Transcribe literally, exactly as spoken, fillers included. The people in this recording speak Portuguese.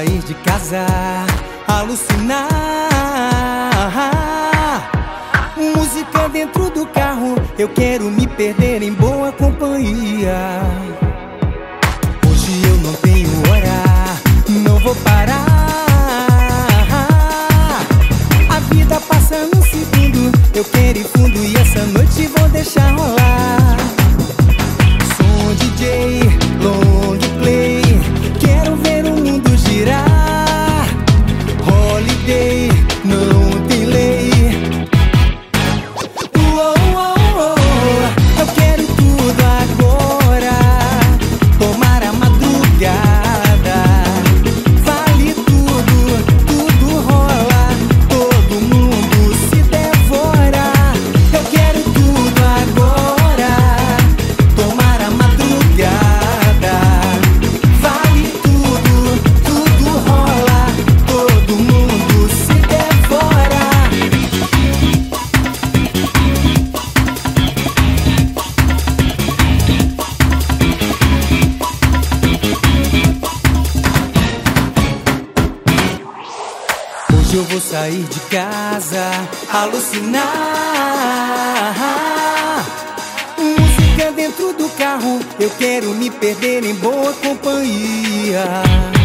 sair de casa, alucinar. Música dentro do carro, eu quero me perder em boa companhia. Hoje eu não tenho hora, não vou parar. A vida passa num segundo, eu quero ir fundo e essa noite vou deixar rolar. Sou um D J, long play, quero ver o mundo girar. Holiday, não tem lei. Uou, uou, uou, eu quero tudo agora. Tomar a madrugada, vale tudo, tudo rola, todo mundo se devora. Eu quero tudo agora. Tomar a madrugada, vale tudo, tudo rola, todo mundo se devora. Hoje eu vou sair de casa, alucinar. Música dentro do carro, eu quero me perder em boa companhia.